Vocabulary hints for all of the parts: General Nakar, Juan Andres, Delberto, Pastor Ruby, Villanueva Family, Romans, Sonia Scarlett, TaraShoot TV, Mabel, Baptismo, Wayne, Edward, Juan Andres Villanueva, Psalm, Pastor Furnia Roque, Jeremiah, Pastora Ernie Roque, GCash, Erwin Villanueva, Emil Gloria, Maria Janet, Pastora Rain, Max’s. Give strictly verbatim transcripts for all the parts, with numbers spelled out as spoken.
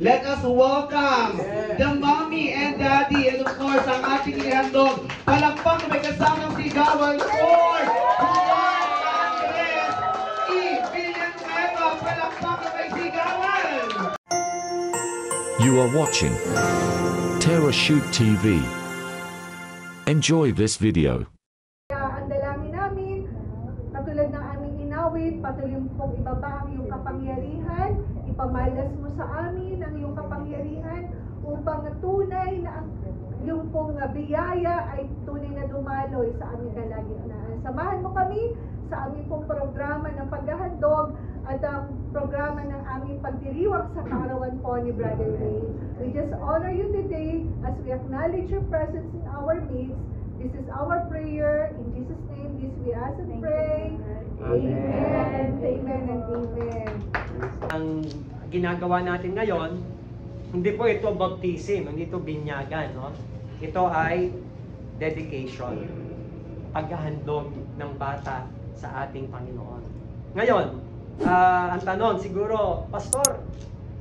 Let us welcome the mommy and daddy, and of course, ang ating ihandog. Palakpak may kasamang sigawan for Juan Andres y Villanueva. Palakpak may sigawan. You are watching TaraShoot T V. Enjoy this video. Ang dalangin namin, patulad ng aming inawit, patuloy mong ibaba ang iyong kapangyarihan, ipamalas mo sa amin ang iyong kapangyarihan upang tunay na yung pong biyaya ay tunay na dumaloy sa aming kalagitnaan. Samahan mo kami sa aming pong programa ng paghahandog at ang programa ng aming pagdiriwang sa kaarawan po ni Brother Wayne. We just honor you today as we acknowledge your presence in our midst. This is our prayer. In Jesus' name, this we ask and pray. Amen. Amen and amen. Ang ginagawa natin ngayon, hindi po ito baptism, hindi ito binyagan. No? Ito ay dedication, paghahandog ng bata sa ating Panginoon. Ngayon, uh, ang tanong siguro, Pastor,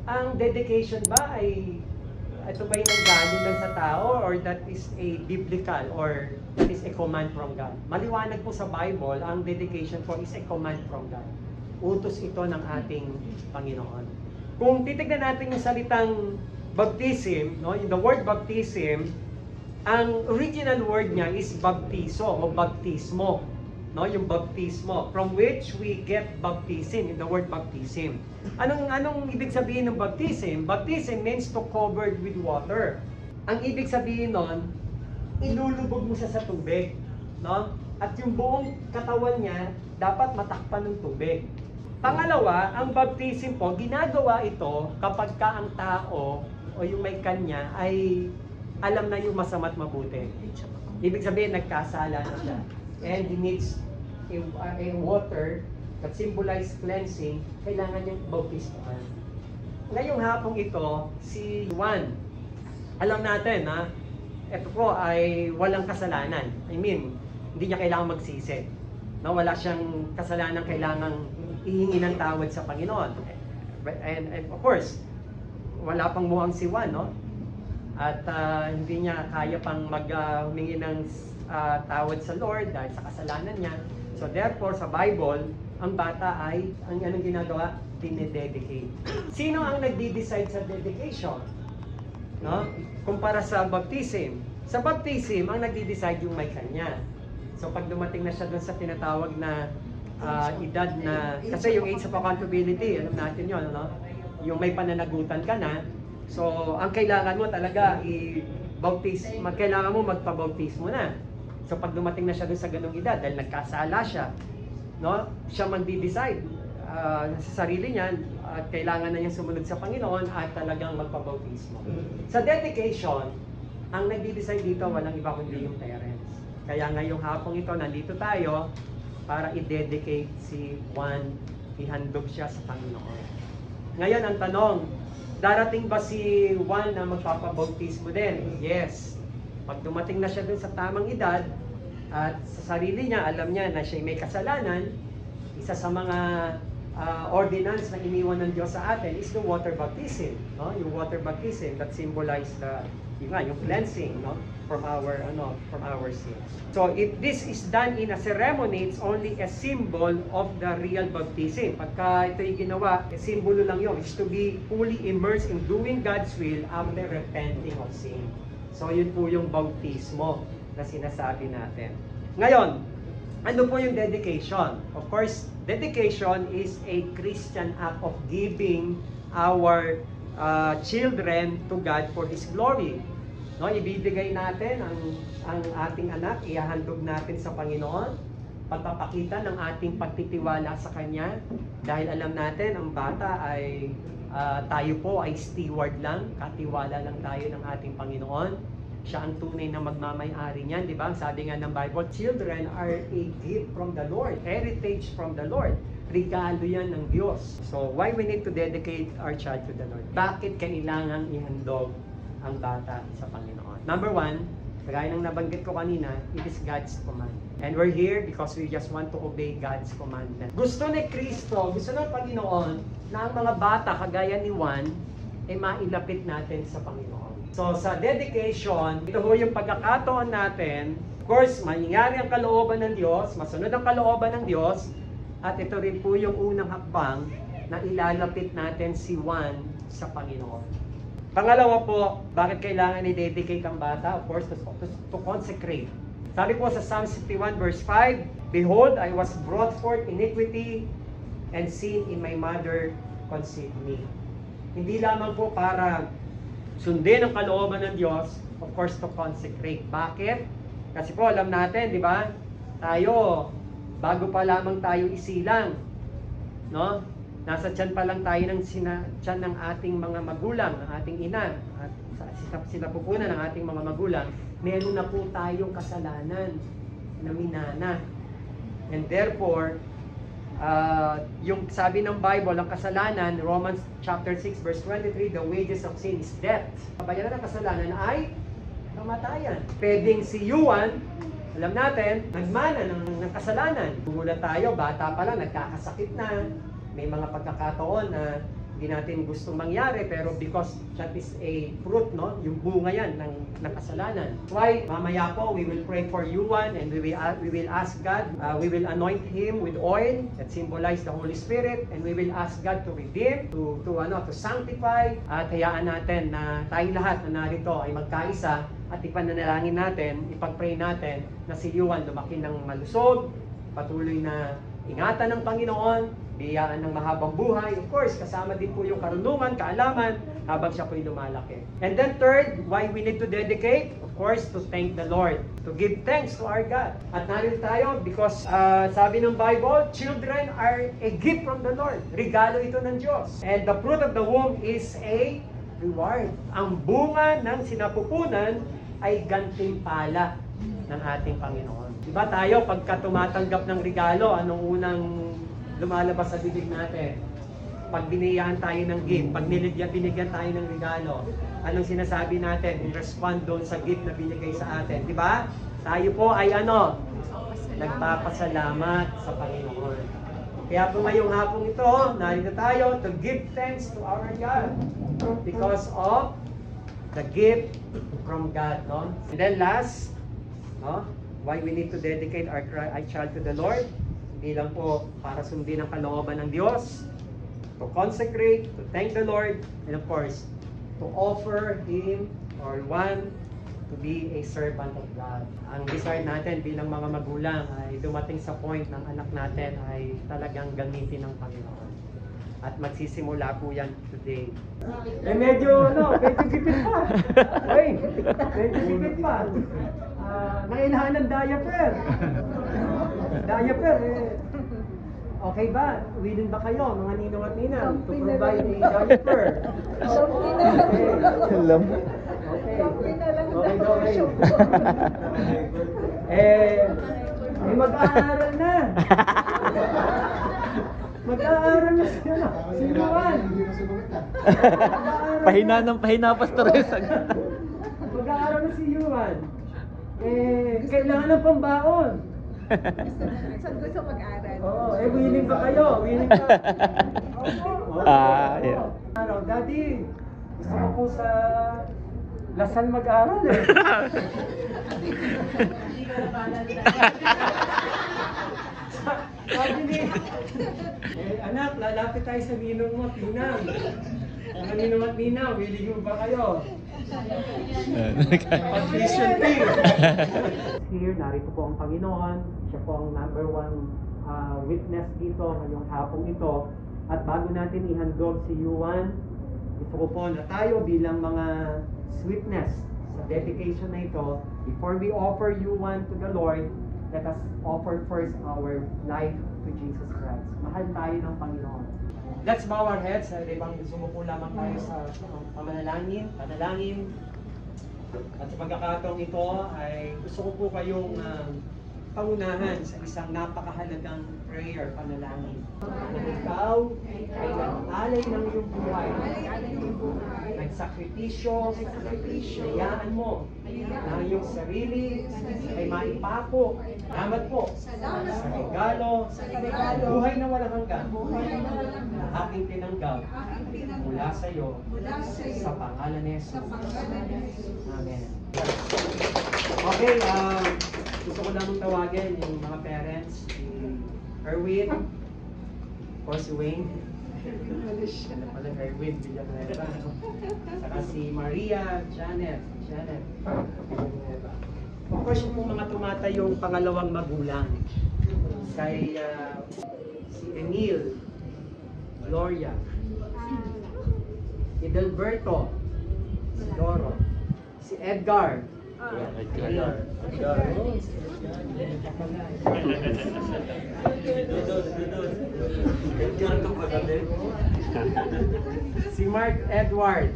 ang dedication ba ay ito ba yung nanggaling lang sa tao or that is a biblical or that is a command from God? Maliwanag po sa Bible, ang dedication po is a command from God. Utos ito ng ating Panginoon. Kung titignan natin yung salitang baptism, no, the word baptism, ang original word niya is baptizo o baptismo. No, yung baptismo, from which we get baptism, in the word baptism. Anong, anong ibig sabihin ng baptism? Baptism means to cover with water. Ang ibig sabihin nun, ilulubog mo siya sa tubig. No? At yung buong katawan niya, dapat matakpan ng tubig. Pangalawa, ang baptism po, ginagawa ito kapag ka ang tao o yung may kanya ay alam na yung masama't mabuti. Ibig sabihin, nagkasala na siya. And he needs a, a water that symbolizes cleansing, kailangan niyang bautismahan. Ngayong hapong ito, si Juan, alam natin na ito po ay walang kasalanan. I mean, hindi niya kailangan magsisi. No, wala siyang kasalanan kailangang ihingi ng tawad sa Panginoon. And, and of course, wala pang muang si Juan, no? At uh, hindi niya kaya pang mag, uh, humingi ng Uh, tawad sa Lord dahil sa kasalanan niya. So therefore, sa Bible, ang bata ay, ang anong ginagawa? Dinededicate. Sino ang nagdi-decide sa dedication? No? Kumpara sa baptism. Sa baptism, ang nagdi-decide yung may kanya. So pag dumating na siya dun sa tinatawag na uh, edad na, kasi yung age of accountability, alam natin yun, no? Yung may pananagutan ka na, so ang kailangan mo talaga i-baptize, kailangan mo magpabautismo na. So pag dumating na siya doon sa ganung edad, dahil nagkasala siya, no? Siya magdi-decide uh, sa sarili niya at uh, kailangan na niyang sumunod sa Panginoon at talagang magpabautismo. Sa dedication, ang nagdi-decide dito walang iba kundi yung parents. Kaya ngayong hapong ito, nandito tayo para i-dedicate si Juan, ihandog siya sa Panginoon. Ngayon ang tanong, darating ba si Juan na magpapabautismo din? Yes. Pag dumating na siya dun sa tamang edad at sa sarili niya, alam niya na siya may kasalanan, isa sa mga uh, ordinance na iniwan ng Diyos sa atin is the water baptism. No? Yung water baptism that symbolizes the, yung, yung cleansing, no? from, our, ano, from our sins. So if this is done in a ceremony, it's only a symbol of the real baptism. Pagka ito yung ginawa, simbolo lang yun. It's to be fully immersed in doing God's will after repenting of sin. So, yun po yung bautismo na sinasabi natin. Ngayon, ano po yung dedication? Of course, dedication is a Christian act of giving our uh, children to God for His glory. No, ibibigay natin ang, ang ating anak, ihahandog natin sa Panginoon, pagpapakita ng ating pagtitiwala sa Kanya, dahil alam natin, ang bata ay... Uh, tayo po ay steward lang, katiwala lang tayo ng ating Panginoon. Siya ang tunay na magmamay-ari niyan, di ba? Sabi nga ng Bible, children are a gift from the Lord, heritage from the Lord. Regalo yan ng Diyos. So why we need to dedicate our child to the Lord? Bakit kailangang ihandog ang bata sa Panginoon? Number one, kagaya ng nabanggit ko kanina, it is God's command. And we're here because we just want to obey God's commandment. Gusto ni Kristo, gusto ng Panginoon na ang mga bata kagaya ni Juan ay mailapit natin sa Panginoon. So sa dedication, ito ho yung pagkakataon natin. Of course, mangyari ang kalooban ng Diyos, masunod ang kalooban ng Diyos, at ito rin po yung unang hakbang na ilalapit natin si Juan sa Panginoon. Pangalawa po, bakit kailangan i-dedicate ang bata? Of course, to, to, to consecrate. Sabi po sa Psalm sixty-one verse five, "Behold, I was brought forth iniquity, and sin in my mother conceived me." Hindi lamang po para sundin ang kalooban ng Diyos, of course, to consecrate. Bakit? Kasi po, alam natin, di ba? Tayo, bago pa lamang tayo isilang, no? Nasa tiyan pa lang tayo ng sina, tiyan ng ating mga magulang, ng ating ina, at sinapupunan ng ating mga magulang, meron na po tayong kasalanan na minana. And therefore, Uh, yung sabi ng Bible, ang kasalanan, Romans chapter six verse twenty-three, "The wages of sin is death." Kabayaran ng kasalanan ay kamatayan. Pwedeng si Juan, alam natin, nagmana ng, ng kasalanan. Gumula tayo, bata pa lang, nagkakasakit na. May mga pagkakataon na hindi natin gusto mangyari, pero because that is a fruit, no? Yung bunga yan ng, ng kasalanan. That's why mamaya po, we will pray for Juan, and we will, we will ask God, uh, we will anoint him with oil that symbolize the Holy Spirit, and we will ask God to redeem, to, to, ano, to sanctify, at hayaan natin na tayong lahat na narito ay magkaisa, at ipananalangin natin, ipagpray natin na si Juan lumaki ng malusog, patuloy na ingatan ng Panginoon, biyaan ng mahabang buhay. Of course, kasama din po yung karunungan, kaalaman, habang siya po'y lumalaki. And then third, why we need to dedicate? Of course, to thank the Lord. To give thanks to our God. At narito tayo because uh, sabi ng Bible, children are a gift from the Lord. Regalo ito ng Diyos. And the fruit of the womb is a reward. Ang bunga ng sinapupunan ay gantimpala ng ating Panginoon. Diba tayo, pagka tumatanggap ng regalo, anong unang lumalabas sa bibig natin? Pag binigyan tayo ng gift, pag niligyan, binigyan tayo ng regalo, anong sinasabi natin? I-respond doon sa gift na binigay sa atin. Diba? Tayo po ay ano? Nagpapasalamat, Nagpapasalamat sa Panginoon. Kaya po ngayong hapong ito, narito tayo to give thanks to our God because of the gift from God. No? And then last, no? Why we need to dedicate our child to the Lord? Bilang po para sundin ang kalooban ng Diyos, to consecrate, to thank the Lord, and of course, to offer Him or one to be a servant of God. Ang desire natin bilang mga magulang ay dumating sa point ng anak natin ay talagang gamitin ng Panginoon. At magsisimula po yan today. Eh medyo, ano, medyo gipit pa. Uy, medyo gipit pa. Uh, Nainahan ng diaper. Diaper, eh. Okay ba? Willing ba kayo, mga ninong at ninang, to provide a diaper? Something na lang. Okay. Something na lang. Okay, okay. Eh, eh mag-aaral na. Mag-aaral na siya na. Sinuan. Pahina ng pahina, Pastor Resag. Mag-aaral na si Juan. Eh, kailangan ng pambaon. Saan gusto mag-aaral? Oo, eh, willing ba kayo? Willing ba? Ah, yeah. Ano, Daddy, gusto ko po sa Lasan mag-aaral eh. Hindi ka nabalan na. Sabi niya, eh, anak, lalapit tayo sa ninong mo, tinang. Ang ninong at ninang, willing mo ba kayo? Patrisyon team. Here, narito po ang Panginoon. Siya po ang number one uh, witness dito ngayong hapong ito. At bago natin ihandog si Juan, ito ko po na tayo bilang mga sweetness sa dedication na ito. Before we offer Juan to the Lord, let us offer first our life to Jesus Christ. Mahal tayo ng Panginoon. Let's bow our heads. Ibang sumuko lamang tayo sa pamanalangin, panalangin. At sa pagkakataong ito ay gusto ko po kayong uh, pangunahan sa isang napakahalagang prayer, panalangin. Ikaw ay nag-alay ng iyong buhay. sakripisyo, hayaan mo na iyong sarili ay maipako. Salamat po sa regalo, buhay na walang hanggan, aking tinanggap mula sa iyo, sa pangalan ni Jesus. Amen. Okay, uh, gusto ko lang tawagin yung mga parents, si Erwin, o si Wayne, ano pala, Erwin Villanueva, saka si Maria Janet, Janet Villanueva. Of course, yung mga tumatayong pangalawang magulang, kay uh, si Emil Gloria, si Delberto, si Doro, si Edgar, Edgar. Edgar. Si Mark Edward.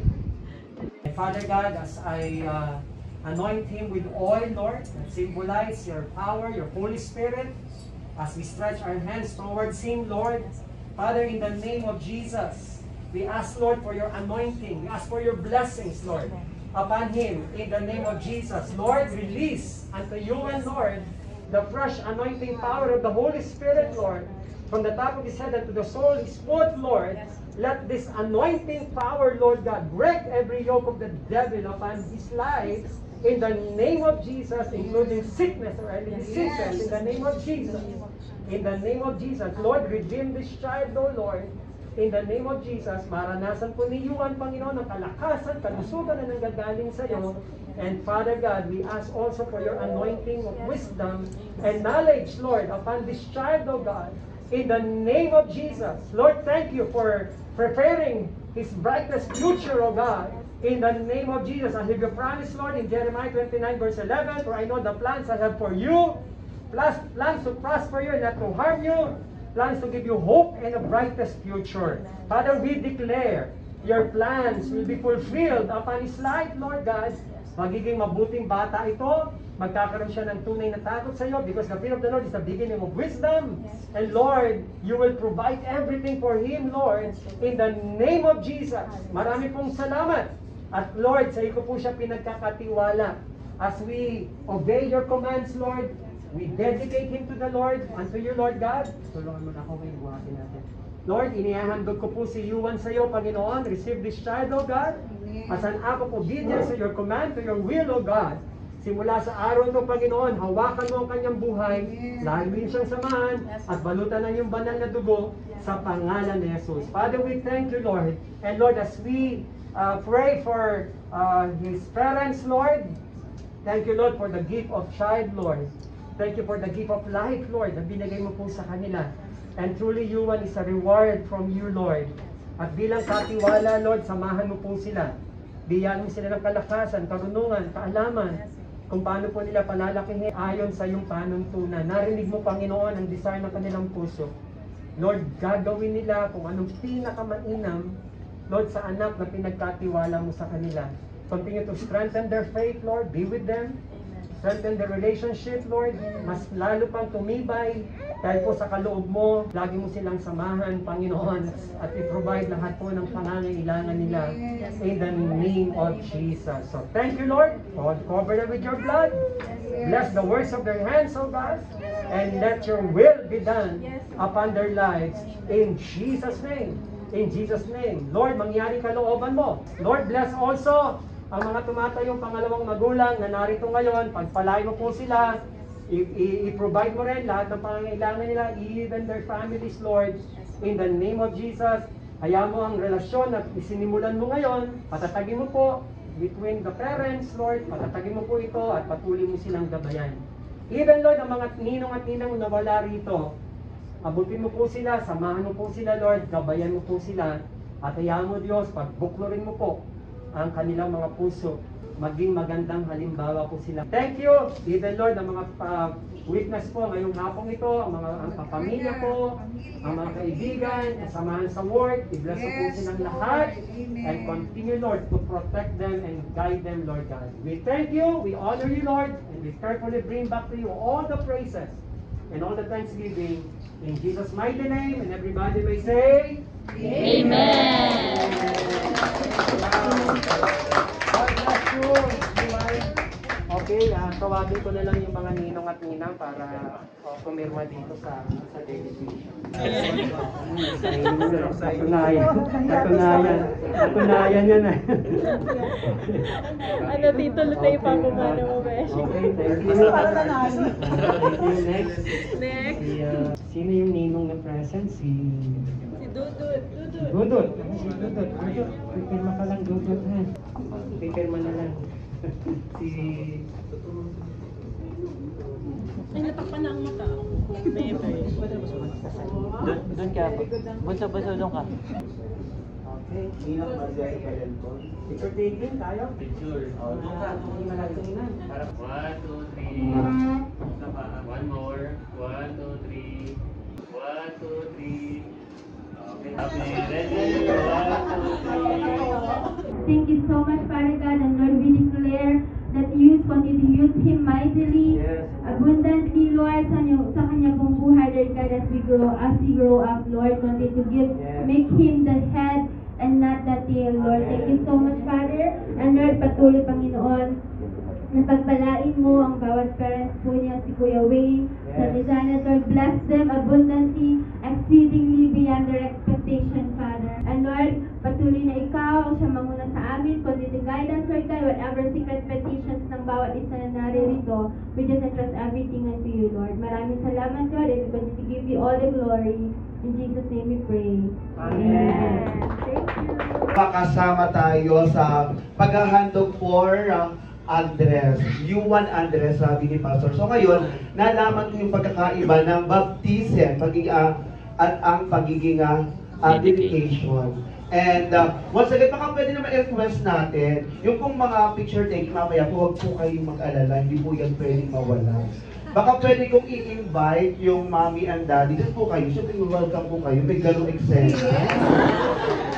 Father God, as I uh, anoint him with oil, Lord, that symbolize your power, your Holy Spirit, as we stretch our hands towards him, Lord. Father, in the name of Jesus, we ask, Lord, for your anointing. We ask for your blessings, Lord, upon him, in the name of Jesus. Lord, release unto you and Lord the fresh anointing power of the Holy Spirit, Lord, from the top of his head and to the sole of his foot, Lord. Let this anointing power, Lord God, break every yoke of the devil upon his life, in the name of Jesus, including sickness or any diseases, in the name of Jesus. In the name of Jesus, Lord, redeem this child, O Lord. In the name of Jesus, maranasan po niyo ang Panginoon ng kalakasan, kalusugan na nanggagaling sa iyo. And Father God, we ask also for your anointing of wisdom and knowledge, Lord, upon this child, O God. In the name of Jesus, Lord, thank you for preparing his brightest future, O God. In the name of Jesus, as you promised, Lord, in Jeremiah twenty-nine verse eleven, for I know the plans I have for you, plans to prosper you and not to harm you, plans to give you hope and a brightest future. Father, we declare your plans will be fulfilled upon his life, Lord God. Magiging mabuting bata ito. Magkakaroon siya ng tunay na takot sa iyo, because the fear of the Lord is the beginning of wisdom. And Lord, you will provide everything for him, Lord, in the name of Jesus. Marami pong salamat. At Lord, sa iyo po siya pinagkakatiwala. As we obey your commands, Lord, we dedicate him to the Lord, unto you, Lord God. Tulungan mo na ako, may buhatin natin. Lord, inihahandog ko po si Juan sa iyo, Panginoon. Receive this child, O God, as an act of obedience to your command, to your will, O God. Simula sa araw ito, Panginoon, hawakan mo ang kanyang buhay, lahat din siyang samahan, at balutan ng iyong banal na dugo sa pangalan ni Jesus. Father, we thank you, Lord. And Lord, as we uh, pray for uh, his parents, Lord, thank you, Lord, for the gift of child, Lord. Thank you for the gift of life, Lord, na binigay mo po sa kanila. And truly, you one is a reward from you, Lord. At bilang katiwala, Lord, samahan mo po sila. Bigyan mo sila ng kalakasan, karunungan, kaalaman, kung paano po nila palalakihin ayon sa iyong panuntunan. Narinig mo, Panginoon, ang desire ng kanilang puso. Lord, gagawin nila kung anong pinakamainam, Lord, sa anak na pinagkatiwala mo sa kanila. Continue to strengthen their faith, Lord. Be with them. Strengthen the relationship, Lord, mas lalo pang tumibay dahil po sa kaloob mo, lagi mo silang samahan, Panginoon, at i-provide lahat po ng pangangailangan nila in the name of Jesus. So thank you, Lord. Lord, cover them with your blood. Bless the works of their hands, O God, and let your will be done upon their lives in Jesus' name. In Jesus' name. Lord, mangyari kalooban mo. Lord, bless also ang mga tumatayong pangalawang magulang na narito ngayon. Pagpalain mo po sila, i-provide mo rin lahat ng pangangailangan nila, even their families, Lord, in the name of Jesus. Hayaan mo ang relasyon na isinimulan mo ngayon, patatagin mo po between the parents, Lord, patatagin mo po ito at patuloy mo silang gabayan. Even, Lord, ang mga ninong at ninang nawala rito, abutin mo po sila, samahan mo po sila, Lord, gabayan mo po sila, at hayaan mo, Diyos, pagbuklorin mo po ang kanilang mga puso, maging magandang halimbawa po sila. Thank you, even Lord, ang mga uh, witness po ngayong hapong ito, ang mga ang pamilya po, ang mga kaibigan, kasamahan sa work, i-bless yes, po silang lahat. Amen. And continue, Lord, to protect them and guide them, Lord God. We thank you, we honor you, Lord, and we carefully bring back to you all the praises and all the thanksgiving in Jesus' mighty name. And everybody may say, Amen. Amen. Wow. tawagin ko na lang yung mga ninong at ninang para uh, pumirma dito sa sa dedication. Katunayan. Katunayan. Katunayan yan eh. Ano dito, lutay pa po mano mo ba? Okay, thank you. Next. Next. Si, uh, sino yung ninong na present? Si... Si Dudut. Dudut. Dudut. Si Dudut. Dudut. Pipirma ka lang, Dudut ha. Pipirma na lang. Si... Ay, natakpan na ang mata. Never. Doon ka po. Bunso-bunso doon ka. Okay. Ninang Maria Janet po. Picture taking tayo? Picture. O, doon ka. One, two, three. One more. One, two, three. One, two, three. Okay. Ready? One, two, three. Thank you so much, Father God, and Lord, we declare that you continue to use him mightily, yes, abundantly, Lord, sa, niyo, sa kanya pong buhay, Lord God, as we grow, as we grow up, Lord, continue to give, yes, make him the head and not the tail, Lord. Amen. Thank you so much, Father, and Lord, patuloy, Panginoon, na pagbalain mo ang bawat parents po niya, si Kuya Wayne, yes, sa designer, Lord, bless them abundantly, exceedingly beyond their expectation, Father, and Lord, patuloy na ikaw ang siyang manguna sa amin, kundi the guidance, Lord God, whatever secret petitions ng bawat isa na naririto, we just entrust everything unto you, Lord. Maraming salamat, Lord, and we continue to give you all the glory. In Jesus' name we pray. Amen. Thank you. Pakasama tayo sa paghahandog for Andres. Juan Andres, sabi ni Pastor. So ngayon, nalaman ko yung pagkakaiba ng baptism pagiging, uh, at ang pagiging uh, dedication. And uh, once again, baka pwede naman i-request natin yung pong mga picture taking mamaya po, huwag po kayong mag-alala, hindi po yan pwedeng mawala. Baka pwede kong i-invite yung mommy and daddy, dito po kayo, siyempre welcome po kayo, may ganong eksena.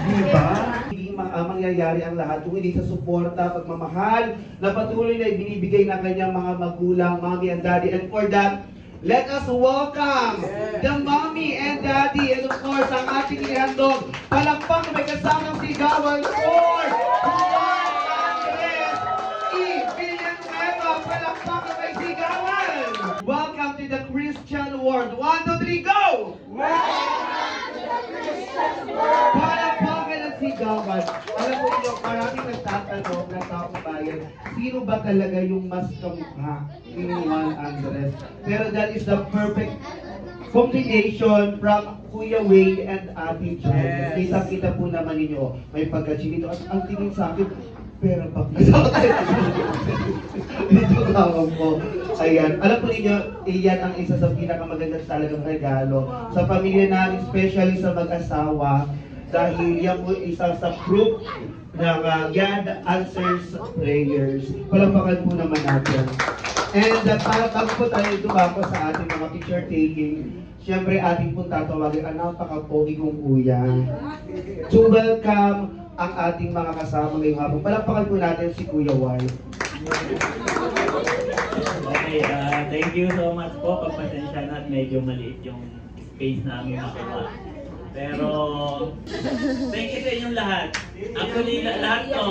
Diba? Hindi uh, mangyayari ang lahat kung hindi sa suporta, pagmamahal, na patuloy na ibinibigay ng kanyang mga magulang, mommy and daddy, and for that, let us welcome the mommy and daddy, and of course, ang ating ihandog. Palakpak na may kasamang sigawan for Juan Andres E. Villanueva. Palakpak na may sigawan. Welcome to the Christian world. One, two, three, go! Welcome to the Christian world. Palakpak na sigawan. Alam mo nyo, maraming nagtatanong ng tao bayan, sino ba talaga yung mas kamukha ni Juan Andres? Pero that is the perfect combination from Kuya Wayne and Ate Janet. Kita-kita po naman ninyo, may pagkachinito. At ang tingin sa akin, pera pa pisa. Ito tawag mo. Ayan. Alam po ninyo, iyan ang isa sa pinakamagandang talagang regalo sa pamilya namin, especially sa mag-asawa. Dahil yan po isa sa proof ng uh, God answers prayers. Palapakan po naman natin. And uh, para bago po tayo dumako sa ating mga picture taking, siyempre ating po tatawagin ang napaka-pogi kong kuya. So welcome ang ating mga kasama ngayong hapon. Palapakan po natin si Kuya Wayne. Okay, uh, thank you so much po. Pagpasensya na at medyo maliit yung space namin makuha. Pero, thank you sa inyong lahat. Actually, lahat to.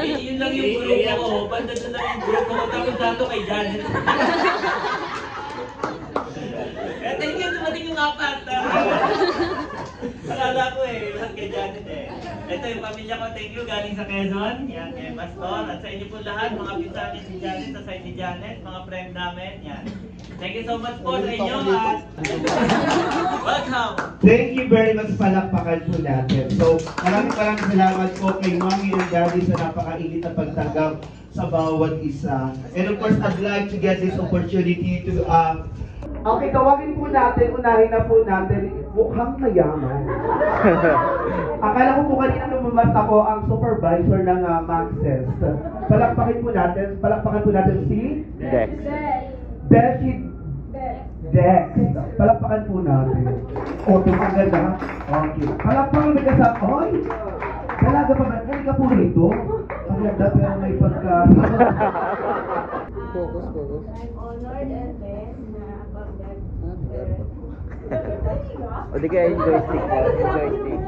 Eh, yun lang yung grupo ko. Banda na lang yung grupo ko. Tapos dato kay Janet. Eh, thank you. Dumating yung apat. Nakala ko eh. Lahat kay Janet eh. Ito yung pamilya ko. Thank you. Galing sa Quezon. Yan kay Pastor. At sa inyo po lahat. Mga pinsanin ni Janet. Sa side ni Janet. Mga friend namin. Yan. Thank you so much po sa inyo at welcome! Thank you very much, palakpakan po natin. So, maraming maraming salamat po kay Mommy and Daddy sa napakainit na pagtanggap sa bawat isa. And of course, I'd like to get this opportunity to... Uh... Okay, tawagin po natin, unahin na po natin, mukhang mayaman. Akala ko po kanina lumabas ako ang supervisor ng uh, Maxest. Palakpakin po natin, palakpakan po natin si... Dex. Dex. Dex. Palakpakan po natin. O, tumagal na. Okay. Palakpakan may kasama. Hoy! Talaga pa ba? Kali ka po rito? Ang ganda pero may pagka... Focus, focus. I'm honored and blessed na abang dad. O, di kaya enjoy stick. Enjoy stick.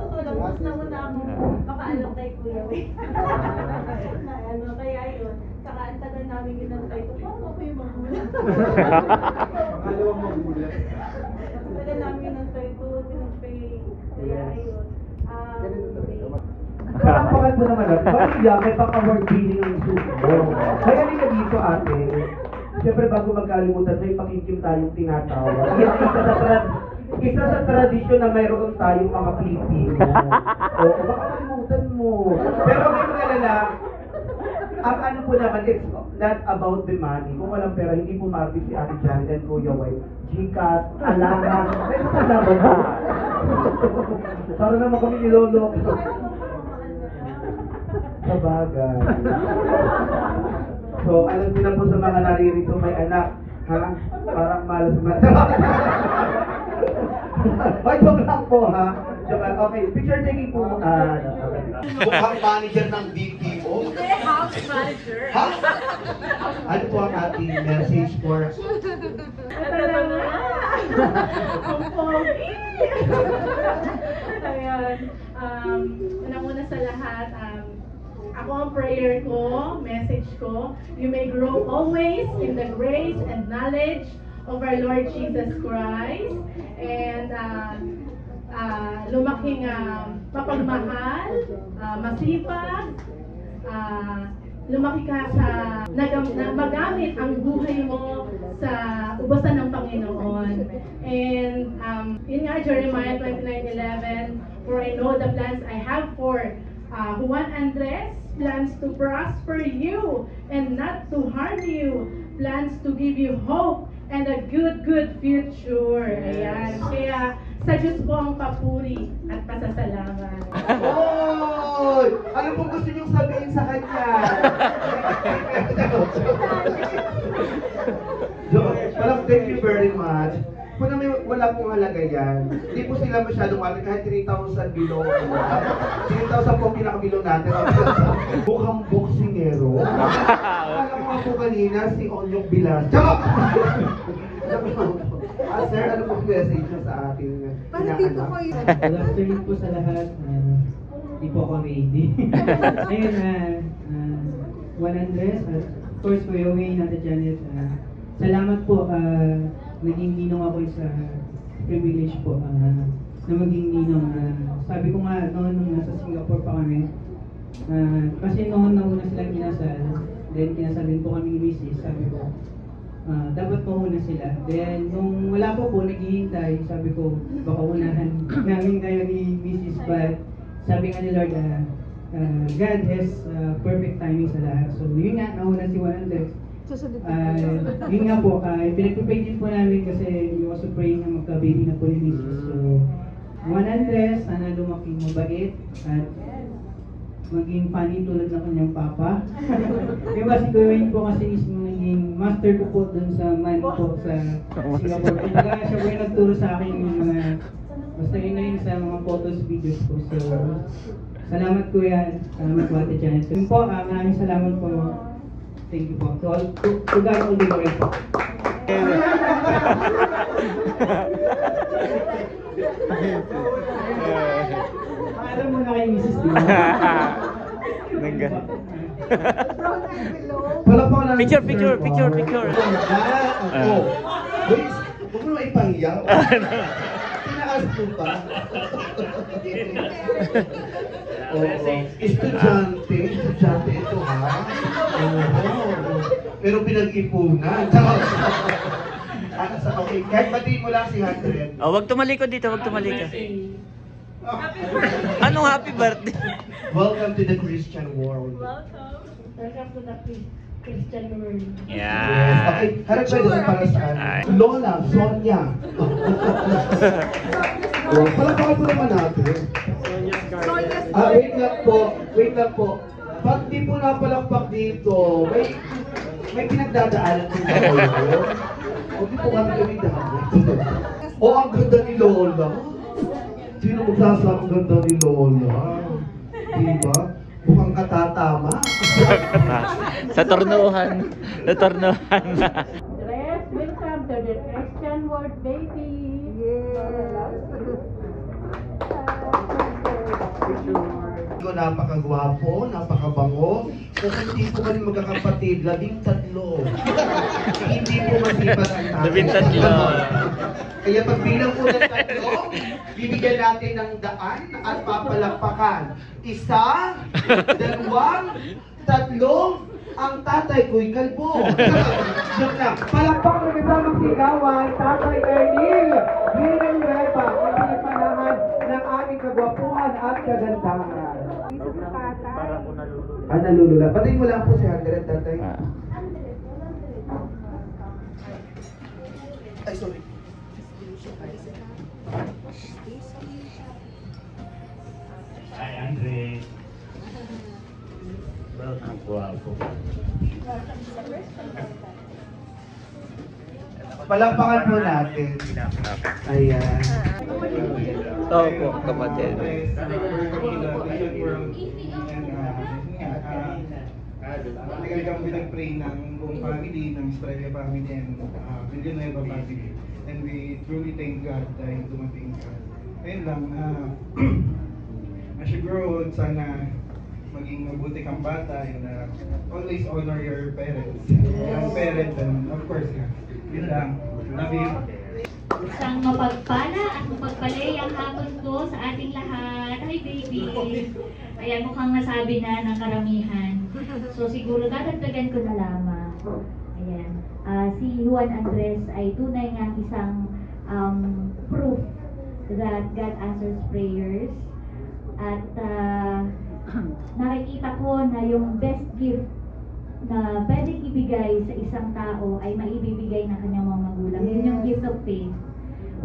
ko talagang mas nawala mo. Baka alam kay Kuya Wayne. Na ano, kaya yun. Saka ang tagal namin ginantay ko, parang ako yung magulat. Magalawang magulat. Ang tagal namin ginantay ko, pinagpay. Kaya yun. Kapag mo naman at, bakit yakit pa ka-working yung suit mo? Kaya nila dito ate, siyempre bago magkalimutan na ipakikim tayong tinatawa. Isa sa tradisyon na mayroon tayong mga Pilipino. O, baka malimutan mo. Pero kung nalala, ang ano po naman, it's not about the money. Kung walang pera, hindi po marti si Ate Janet and Kuya White. Gcash, alakas, may nakalaban mo. Para naman kami nilolok. Sabagay. So, alam nyo na po sa mga naririto may anak, ha? Parang malas man. Ay, joke lang po, ha? Okay, picture taking po. Ah, mukhang manager ng B P O. Hindi, house manager. Ha? Ano po ang ating message for... Talaga! Kumpogi! Ayan. Um, Una-una sa lahat, um, ako ang prayer ko, message ko, you may grow always in the grace and knowledge of our Lord Jesus Christ. And uh, uh, lumaking uh, mapagmahal, uh, masipag, uh, lumaki ka sa nagam, na magamit ang buhay mo sa ubusan ng Panginoon. And um, yun nga, Jeremiah twenty-nine eleven, for I know the plans I have for uh, Juan Andres, plans to prosper you and not to harm you, plans to give you hope and a good, good future. Ayan. Kaya sa Diyos po ang papuri at pasasalamat. Oy! Ano po gusto niyong sabihin sa kanya? Well, thank you very much. Kung naman wala pong halaga yan, hindi po sila masyadong wala kahit three thousand below. three thousand po pinakabilong natin. Bukang boksingero. Alam mo po kanina si Onyong Bilas. Chok! Ah, sir, ano po message na sa akin? Para dito ko yun. Good afternoon po sa lahat. Hindi uh, po ako ready. Ngayon, uh, uh, Juan Andres, uh, of course, Kuya Wayne, Ate Janet. Uh, salamat po. Uh, Naging ninong ako sa privilege po uh, na maging ninong. Uh, sabi ko nga noon nung nasa Singapore pa kami, uh, kasi noon nauna silang kinasal, then kinasal din po kami ni Missus Sabi ko, uh, dapat po una sila. Then nung wala po po, naghihintay, sabi ko, baka unahan namin kayo ni Missus But sabi nga ni Lord, uh, uh, God has uh, perfect timing sa lahat. So yun nga, nauna si Juan Andres. Uh, yun nga po, uh, pinagpapagin po namin kasi we also praying na magka-baby na po ni Missus So, Juan Andres, sana lumaking mabait at maging funny tulad ng kanyang papa. Diba si Kuwain po kasi is maging master ko po dun sa man po sa Singapore. Kaya siya po yung nagturo sa akin yung mga, basta yun na yun sa mga photos, videos po. So, salamat Kuya, salamat po Ate Janet. Yun po, uh, maraming salamat po. Thank you po. So, all, to, to God all the glory po. Alam mo na kayo, Missus Dino. Nangga. Picture, picture, picture, picture. Ako. Boys, huwag mo naman ipangyaw. Tinaas mo pa. Estudyante, estudyante ito ha. Pero pinag-ipunan. Okay, kahit batiin mo lang si one hundred. Oh, wag tumalikod dito, wag tumalikod. Anong happy birthday? Welcome to the Christian world. Welcome. Welcome to the Christian world. Yeah. Yes. Okay, harap kayo doon para saan. Lola, Sonia. Palakpakan po naman natin. Sonia Scarlett. Ah, wait lang po, wait lang po. Pag di po napalakpak dito, may, may pinagdadaanan din ako. Huwag di po kami kami dahan. O, ang ganda ni Lola. Sino magsasa ang ganda ni Lola? Diba? Bukang katatama. Sa tornuhan. Sa tornuhan. Yes, welcome to the Christian World, baby. Yes. Napakagwapo, napakabango. Kung hindi po kami magkakapatid, labing tatlo. Hindi po masipat ang tatlo. Labing tatlo. Kaya pagbilang po ng tatlo, bibigyan natin ng daan at papalakpakan. Isa, dalawang, tatlong, ang tatay ko'y kalbo. Joke lang. Palakpak na kita magsigawan, Tatay Ernie, Villanueva, ang pinipanahan ng aming kagwapuan at kagandahan. Ah, nalulula. Patayin mo lang po si Andres, tatay. Ay, sorry. Hi, Andres. Welcome po ako. Palakpakan po natin. Ayan. Ito po, kapatid. Matagal kami nag-pray ng buong family, ng Australia family, and uh, Villanueva family. And we truly thank God dahil dumating ka. Ayun lang, uh, as you grow, sana maging mabuti kang bata and uh, always honor your parents. Your parents, and of course, yeah. Yun lang. Love you. Isang mapagpala at mapagpalay ang hapon ko sa ating lahat. Hi, baby. Ayan, mukhang nasabi na ng karamihan. So, siguro dadagdagan ko na lamang. Ayan. Uh, si Juan Andres ay tunay nga isang um, proof that God answers prayers. At uh, nakikita ko na yung best gift na pwedeng ibigay sa isang tao ay maibibigay ng kanyang mga magulang. Yes. Yun yung gift of faith.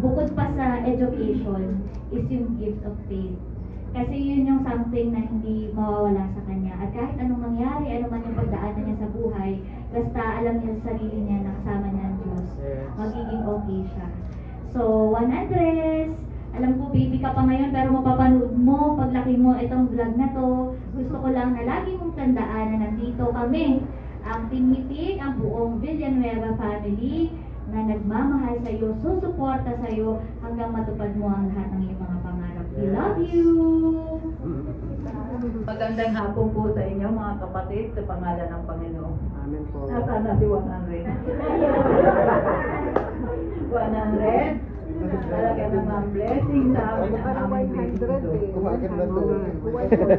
Bukod pa sa education, is yung gift of faith. Kasi yun yung something na hindi mawawala sa kanya. At kahit anong mangyari, anuman yung pagdaanan niya sa buhay, basta alam niya sa sarili niya na kasama niya ang Diyos, magiging okay siya. So, Juan Andres, alam ko baby ka pa ngayon pero mapapanood mo paglaki mo itong vlog na to. Gusto ko lang na lagi mong tandaan na nandito kami ang tinitig, ang buong Villanueva family na nagmamahal sa iyo, susuporta sa iyo hanggang matupad mo ang lahat ng iyong mga pangarap. We love you! Magandang hapon po sa inyo mga kapatid sa pangalan ng Panginoon. Amen po. Nasaan si Juan Andres? Juan Andres? Talaga namang blessing sa amin ang aming Kristo.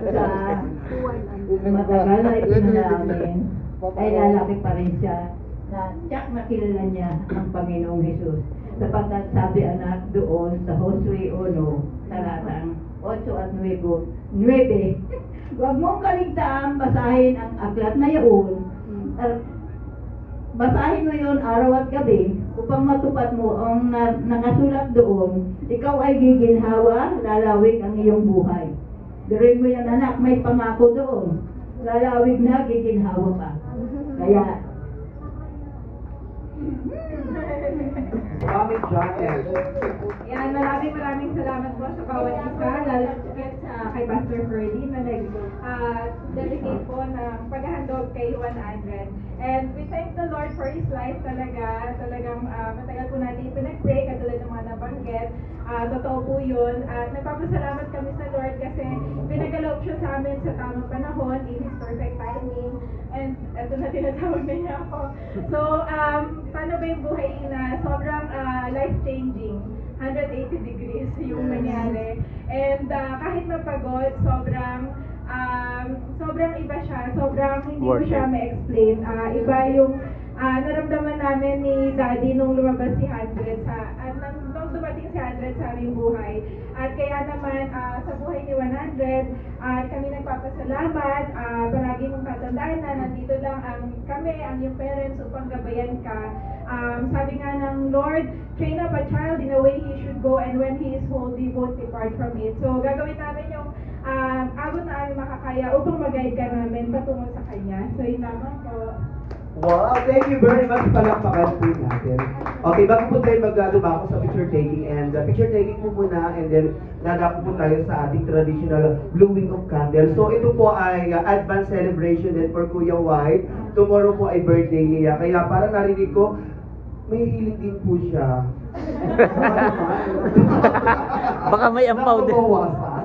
Sa matagal na ito namin, ay lalaki pa rin siya na tiyak na kilala niya ang Panginoong Jesus. Sapagkat sabi anak doon sa Josue one, talatang eight at nine, huwag mong kaligtaan basahin ang aklat na iyon. Basahin mo yun araw at gabi upang matupad mo ang na nakasulat doon. Ikaw ay giginhawa, lalawig ang iyong buhay. Dirin mo yan anak, may pangako doon. Lalawig na, giginhawa pa. Kaya... Yan, maraming maraming salamat po sa bawat isa, lalo sa kay Pastor Furnia na nag-dedicate uh, po ng paghahandog kay Juan Andres. And we thank the Lord for his life talaga. Talagang uh, matagal po natin pinag-pray, katulad ng mga nabanggit. Uh, totoo po yun. At nagpapasalamat kami sa Lord kasi pinagalaw siya sa amin sa tamang panahon in his perfect timing. And ito na tinatawag na niya ako. So, um, paano ba yung buhay na sobrang uh, life-changing? one hundred eighty degrees yung nangyari. And uh, kahit mapagod, sobrang um, sobrang iba siya. Sobrang hindi ko siya ma-explain. Uh, iba yung uh, naramdaman namin ni Daddy nung lumabas si Andres sa, at nung dumating si Andres sa aming buhay. At kaya naman uh, sa buhay ni one hundred, at uh, kami nagpapasalamat. Uh, palagi mong katandaan na nandito lang ang kami, ang iyong parents upang gabayan ka. Um, sabi nga ng Lord, train up a child in a way he should go, and when he is old, he won't depart from it. So, gagawin namin yung um, abot na aming makakaya upang mag-guide ka namin patungo sa Kanya. So, yun naman po. Wow, thank you very much. Palakpakan po natin. Okay, bago po tayo magdadumako sa picture taking, and uh, picture taking po muna, and then dadako po tayo sa ating traditional blowing of candle. So ito po ay uh, advance celebration din for Kuya White. Tomorrow po ay birthday niya. Kaya parang narinig ko, may hilig din po siya. Baka may ampaw din.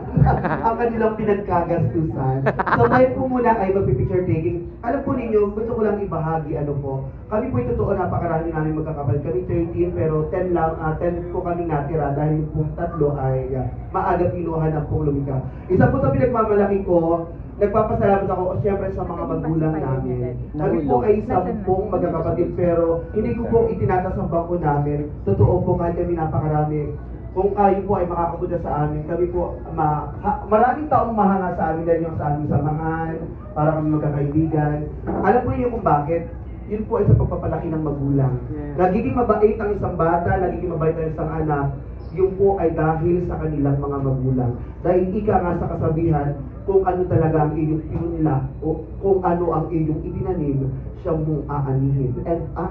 ang kanilang pinagkagastusan. So tayo po muna ay magpipicture taking. Alam po ninyo, gusto ko lang ibahagi ano po. Kami po totoo, napakarami namin magkakapal. Kami thirteen pero ten lang, uh, ten po kami natira dahil po tatlo ay uh, maaga pinuhan ang pong lumika. Isa po sa pinagmamalaki ko, nagpapasalamat ako siyempre sa mga magulang namin. Kami po ay sampung magkakapatid pero hindi ko po itinatasambang ko namin. Totoo po kahit kami napakarami. Kung kayo po ay makakapunta sa amin, kami po, ma ha, maraming taong mahanga sa amin dahil yung sa aming samahan, para kami magkakaibigan. Alam po niyo kung bakit? Yun po ay sa pagpapalaki ng magulang. Nagiging mabait ang isang bata, nagiging mabait ang isang anak, yun po ay dahil sa kanilang mga magulang. Dahil ika nga sa kasabihan, kung ano talaga ang iyong iyong nila, o kung ano ang iyong itinanim, siya mong aanihin. And I.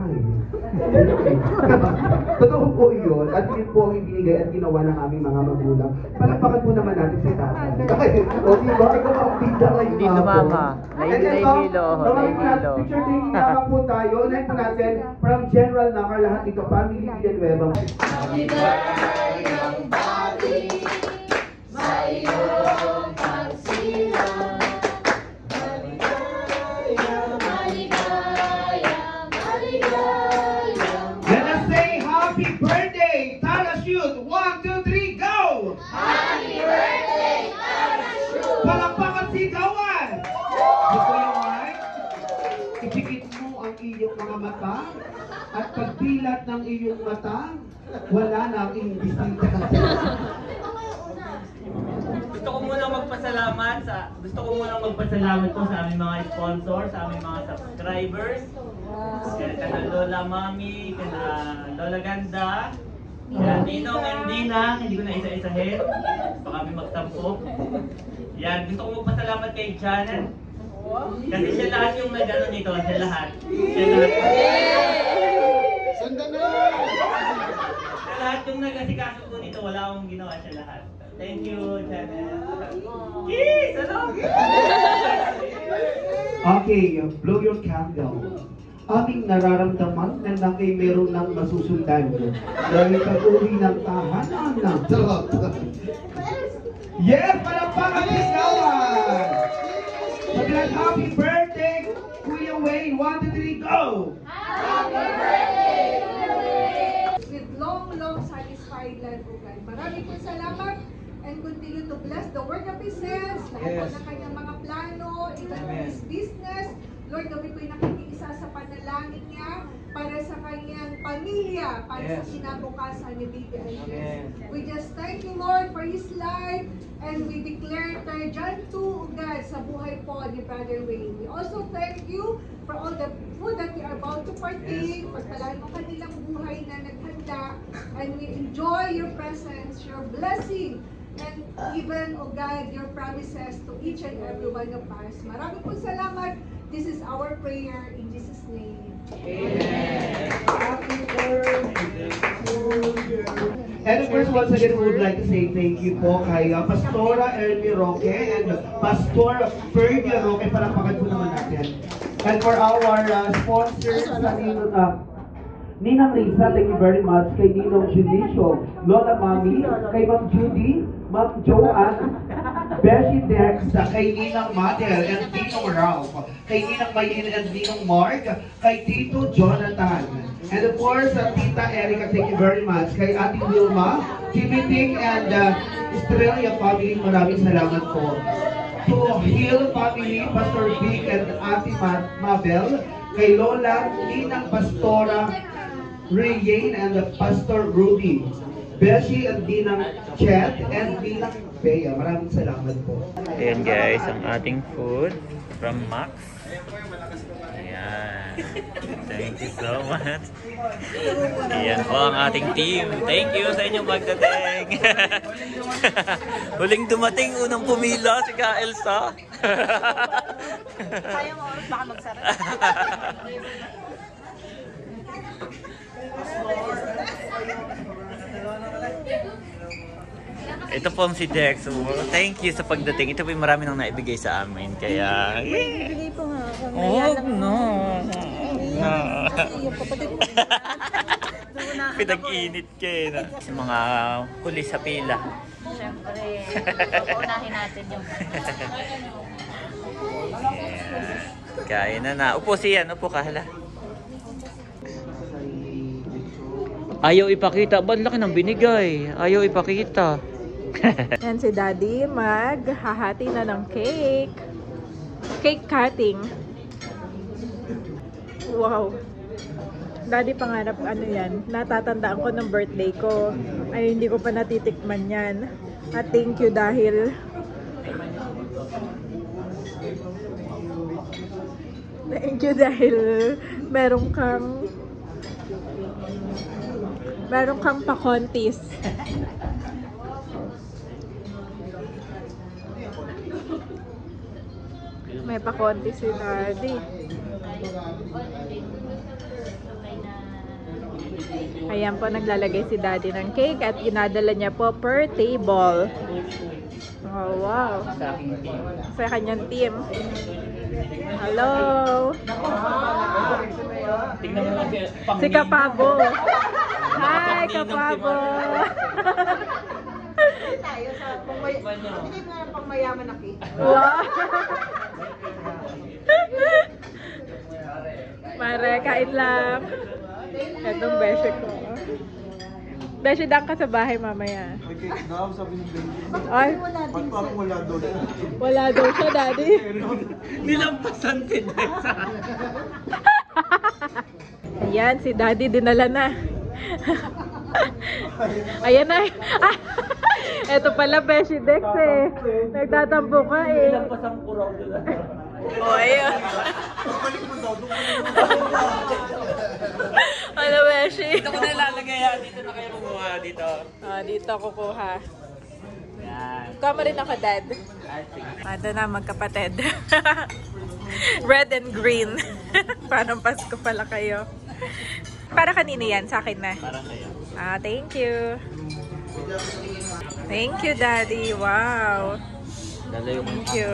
Totoo po yun. At yun po ang ibinigay at ginawa ng aming mga magulang. Palakpakan po naman natin si tatay. O diba? Ikaw ang pita kayo nga po. Hindi lumama. Lady na Emilo. Tawagin po natin. Picture taking naman po tayo. Unahin po natin from General Nakar lahat dito. Family Villanueva. Pagkakay ng body sa iyong pagsilang. At pagpilat ng iyong mata, wala na ang iyong bisita. Gusto ko muna magpasalamat sa gusto ko muna magpasalamat po sa aming mga sponsor, sa aming mga subscribers. Kaya kana Lola Mami, kana Lola Ganda, kana Ninong and Ninang, hindi ko na isa-isahin. Baka kami magtampo. Yan, gusto ko magpasalamat kay Janet. Kasi siya lahat yung nag-ano nito, siya lahat. Siya lahat. Sundan na! Siya lahat yung nag-asikaso ko nito, wala akong ginawa, siya lahat. Thank you, Janet. Yes! Hello! Okay, blow your candle. Aming nararamdaman na nakay meron ng masusundan nyo. Dahil pag-uwi ng tahanan ng tarap. Yes! Palapang alis naman! Happy birthday, Kuya Wayne! One, two, three, go! Happy birthday, Kuya Wayne! With long, long, satisfied life, guys. Marami po salamat and continue to bless the work of His hands. Lahat po na kanyang mga plano, even His business. Lord, kami po'y nakikiisa sa panalangin niya para sa kanyang pamilya, para yes. sa kinabukasan ni Baby Andres. We just thank you, Lord, for his life, and we declare kay John two, God, sa buhay po ni Brother Wayne. We also thank you for all the food that we are about to partake, yes. pagpalaan mo kanilang buhay na naghanda, and we enjoy your presence, your blessing, and even, O God, your promises to each and every one of us. Maraming po salamat. This is our prayer in Jesus' name. Amen. Happy birthday to you. And of course, once again, we would like to say thank you po kay uh, Pastora Ernie Roque and Pastor Furnia Roque. Palakpakan po naman natin. And for our uh, sponsors, sa dito na Ninang Risa, thank you very much. Kay Ninong Judicial, Lola Mami, kay Ma'am Judy, Ma'am Joanne, Beshi Dex, kay Ninang Madel and Tito Ralph, kay Ninang Mayin and Ninong Mark, kay Tito Jonathan, and of course, uh, Tita Erica, thank you very much, kay Ate Wilma, Timiting, and uh, Estrella family, maraming salamat po. To Hill family, Pastor Vic and Ate Mabel, kay Lola, Ninang Pastora, Rain and uh, Pastor Ruby, Beshi and Ninang Chet and Ninang Bea. Maraming salamat po. Ayan guys, ang ating food from Max. Ayan. Thank you so much. Ayan po ang ating team. Thank you sa inyong magdating. Huling dumating, unang pumila si Ka Elsa. Kaya mo, baka magsara. Ito po si Dex. So, thank you sa pagdating. Ito po yung marami nang naibigay sa amin. Kaya, yeah. Bili po nga ako. Oh, no. No. Kapatid mo. Doon na. pinag-init ka eh. Na. Mga huli sa pila. Siyempre, uunahin natin yung... Yeah. Kain na na. Upo siyan, upo ka hala. Ayaw ipakita. Ba't laki ng binigay? Ayaw ipakita. And si Daddy maghahati na ng cake. Cake cutting. Wow. Daddy, pangarap ano yan. Natatandaan ko ng birthday ko. Ay, hindi ko pa natitikman yan. At thank you dahil... Thank you dahil meron kang... Meron kang pakontis. May pakontis si Daddy. Ayan po, naglalagay si Daddy ng cake at inadala niya po per table. Oh, wow. Sa kanyang team. Hello. Si Kapabo. Hi, Kapabo! Tayo sa pangmayaman na cake. Wow! Mare, kain lang. Itong beshe ko. Beshe, daan ka sa bahay mamaya. Okay, daw sabi ng baby. Pagpapang wala daw siya. Wala daw siya, Daddy. Nilampasan si Desa. Ayan, si Daddy dinala na. Ayan na. Ito pala Beshi Dex eh. Nagtatampo ka eh. Oh, ayun. Ano Beshi? Dito ko na ilalagay ha. Dito na kayo kukuha dito. Oh, dito kukuha. Kama rin ako, Dad. Ito na, magkapatid. Red and green. Parang Pasko pala kayo. Para kanino yan? Sa akin na? Para kayo. Ah, thank you. Thank you, Daddy. Wow. Thank you.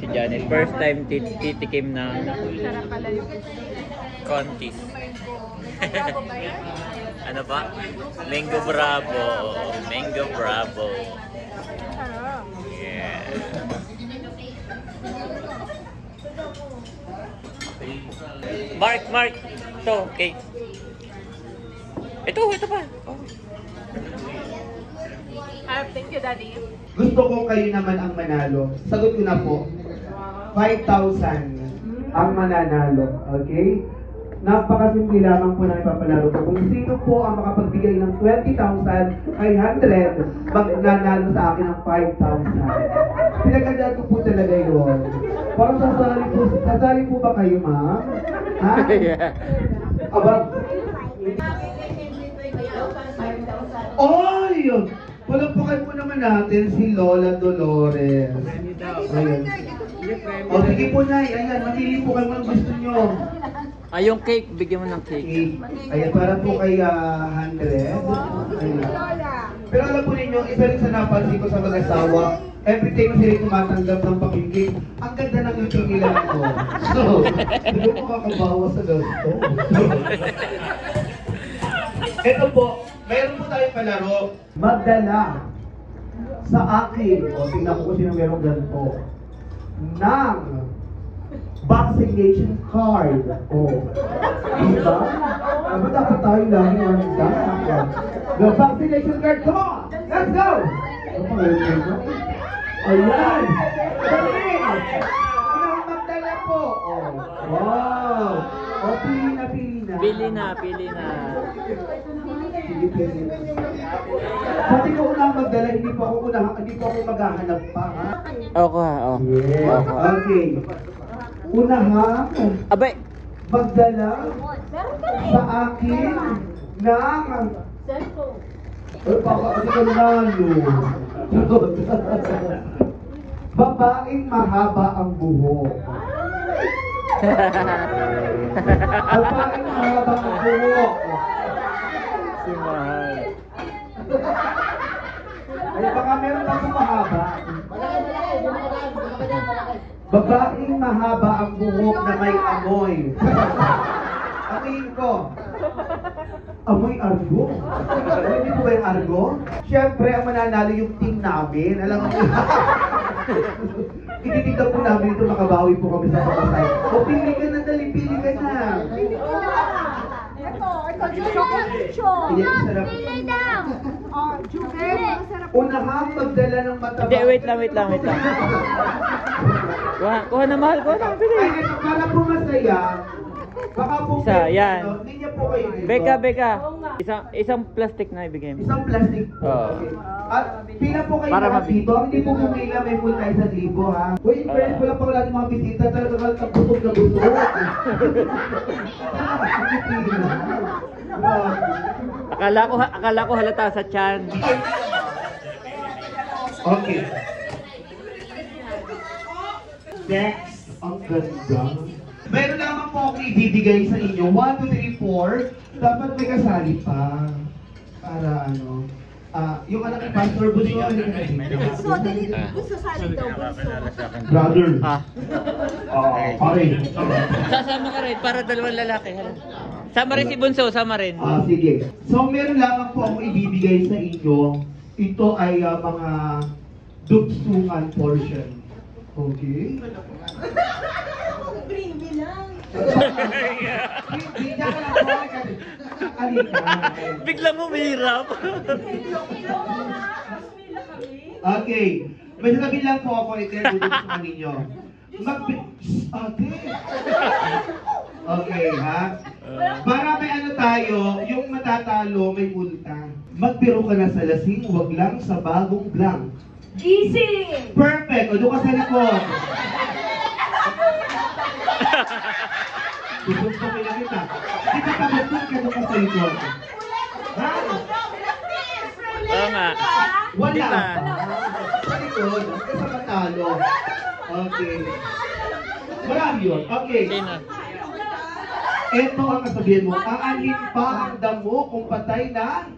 Si Janet, first time titikim ng kontis. Ano ba? Mango Bravo. Mango Bravo. Yeah. Mark, Mark. Ito, okay. Ito, ito pa. Oh. Ah, thank you, Daddy. Gusto ko kayo naman ang manalo. Sagot ko na po. five thousand ang mananalo. Okay? Napakasimple lamang po na ipapalaro ko. Kung sino po ang makapagbigay ng twenty thousand five hundred, magnanalo sa akin ng five thousand. Pinagandaan ko po talaga yun. Parang sasali po, sasali po ba kayo, ma'am? Ha? Aba? Oy! Palumpukan po naman natin si Lola Dolores. Ayun. O sige po, Nay. Ayan, mamili po kayo ang gusto nyo. Ay, yung cake. Bigyan mo ng cake. cake. Ayan, para po kay uh, Andres. Ayan. Pero alam po ninyo, isa rin sa napansin ko sa mag-asawa, every time sila tumatanggap ng paking-cake, ang ganda ng luto nila ito. So, hindi ko makabawa sa gasto. Ito po, meron po tayong palaro. Magdala sa akin, o tingnan ko sino merong ganito, ng vaccination card. Oh. Diba? Ano dapat tayo lang yung magdala? The vaccination card, come on! Let's go! Ayan! Ayan! Magdala po! Oh. Wow! O, pili na, pili na. Pili na, pili na. Sige, pili na. Pati ko unang magdala, hindi po ako unang, hindi po ako maghahanap pa, ha? Ako ha, o. Yes, okay. Unahang abay magdala sa akin ng cellphone. Ay, baka ka nalo. Babaeng mahaba ang buhok. Babaeng mahaba ang buhok. Si Mahal. Ay, baka meron pa mahaba. Babaeng mahaba ang buhok na may amoy. Amoyin ko. Amoy argo. Hindi po ba yung argo? Siyempre, ang mananalo yung team namin. Alam mo yun. Ititignan po namin ito, makabawi po kami sa pamasay. O, pili ka na, dali, pili ka na. Pili ka na. Ito, ito, Jumel. Jumel. Pili daw. O, Jumel. Unahang magdala ng mataba. Hindi, wait lang, wait lang, wait lang. Kuha na, mahal ko na. Ay, ito, para po masaya. Baka po kayo, hindi niya po kayo dito. Beka, beka. Isang, isang plastic na ibigay mo. Isang plastic po. Oh. At pila po kayo na dito. Hindi po kumila, may full tayo sa libo ha. Uy, in friends ko lang pa wala ng mga bisita. Talaga ka lang taputog na buto. Akala ko, akala ko halata sa tiyan. Okay. Next, ang ganda. Meron naman po ako ibibigay sa inyo. one, two, three, four. Dapat may kasali pa. Para ano. Ah, yung anak ng Pastor Buso. Buso, dali. Buso, sali daw. Brother. Ah. Ah, pare. Sasama ka rin para dalawang lalaki. Sama rin si Bunso, sama rin. Ah, sige. So, meron lamang po ako ibibigay sa inyo. Ito ay uh, mga dugsungan portion. Okay. Gravy lang. Biglang umihirap. Okay. May sasabihin lang po ako ito yung dudugsungan ninyo. Okay, ha? Para may ano tayo, yung matatalo may multa. Magbiro ka na sa lasing, huwag lang sa bagong blank. Easy! Perfect! O doon ka sa likod. Tutong ko kailan kita. Kita ka matun ka doon ka sa likod. Ha? Oo nga. Wala. Sa likod. Kasi sa matalo. Okay. Marami yun. Okay. Ito ang kasabihin mo. Aanhin pa ang damo kung patay na...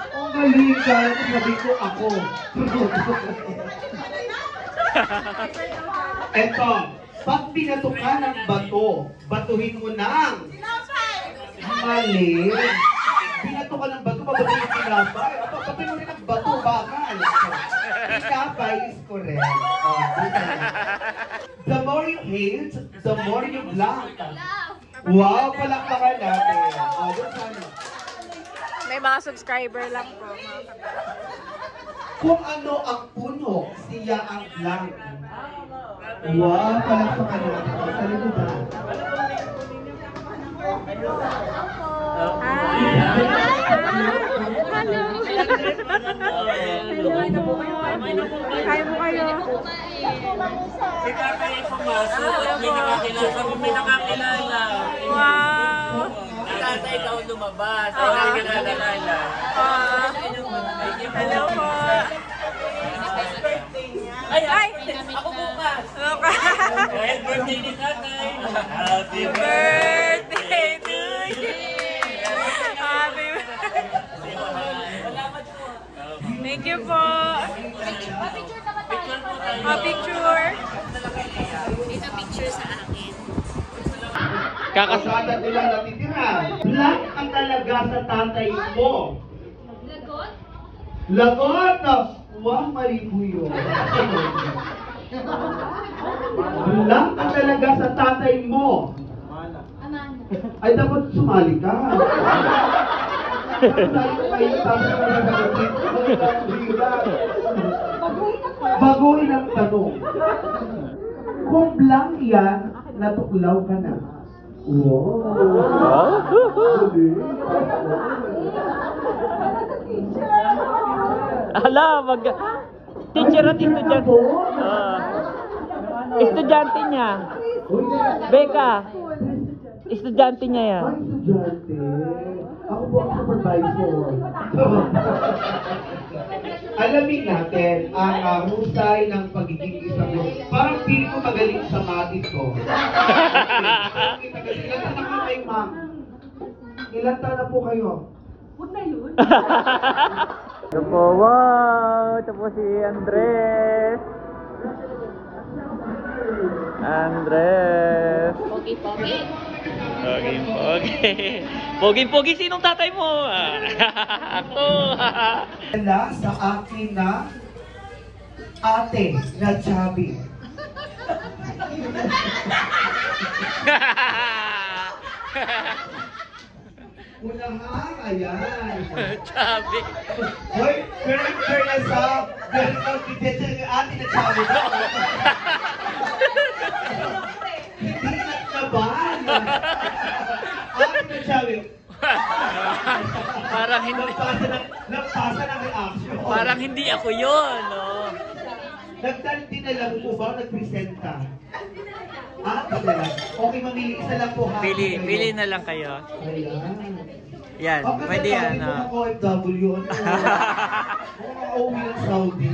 Oh, mali ka. Sabi ko ako. Eto, pag binato ka ng bato, batuhin mo ng... Mali. Binato ka ng bato, babato yung tinapay. Pati mo rin ang bato, bakal. Tinapay is correct. Uh, the more you hate, the more you laugh. Wow, palakpakan natin. Oh, what's that? May mga subscriber lang po. Kung ano ang puno, siya ang blank. Wow, palakpakan natin. Sali mo ba? Hello. Hello. Hello. Kain na po kayo. Kain po kayo. Si Kaka ay pumasok at may nakakilala. Kami may nakakilala. Wow. Tata, ikaw lumabas. Ay, nagkakalala. Hello po. Ay, ay! Ako bukas. Hello ka. Happy birthday ni Tatay. Happy birthday to you. Happy birthday. Salamat po. Thank you po. Pa-picture naman tayo. Pa-picture. Ito picture sa akin. Kakasada nila natitira. Black ang talaga sa tatay mo. Lagot? Lagot na! Wow, mali po yun. Black ang talaga sa tatay mo. Amana. Ay, dapat sumali ka. Baguhin ang tanong. Kung black yan, natuklaw ka na. Wow! Hala, mag... Teacher at estudyante. Estudyante niya. Beka. Estudyante niya yan. Estudyante. Ako po ang supervisor. Alamin natin ang uh, husay ng pagiging isang loob. Parang pili ko magaling sa matis ko. Ilan taon na po kayo, ma'am? Ilan taon na po kayo? Huwag na yun. Ito po, wow! Ito po si Andres. Andres. Okay, okay. Pogi-pogi. Pogi-pogi, sinong tatay mo? Ako. Sa akin na ate na Chubby. Unahan, ayan. Chubby. Hoy, pero pero na sa, pero kang kitete ng ate na Chubby. Hindi natabahan. Ate na Chubby. Parang hindi. Nagpasa ng reaction. Parang hindi ako yun, no? Nagtanti na lang po ba o nagpresenta? Ah, ito na lang. Okay, mamili. Isa lang po. Ha? Pili. Pili na lang kayo. Ayan. Yan. Okay, pwede yan. Pwede na O F W. O O W ng Saudi.